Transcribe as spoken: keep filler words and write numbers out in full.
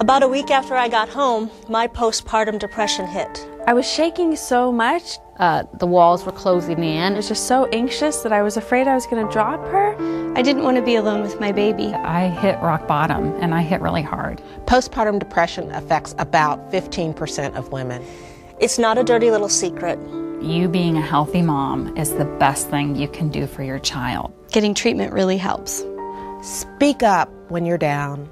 About a week after I got home, my postpartum depression hit. I was shaking so much. Uh, the walls were closing in. I was just so anxious that I was afraid I was going to drop her. I didn't want to be alone with my baby. I hit rock bottom, and I hit really hard. Postpartum depression affects about fifteen percent of women. It's not a dirty little secret. You being a healthy mom is the best thing you can do for your child. Getting treatment really helps. Speak up when you're down.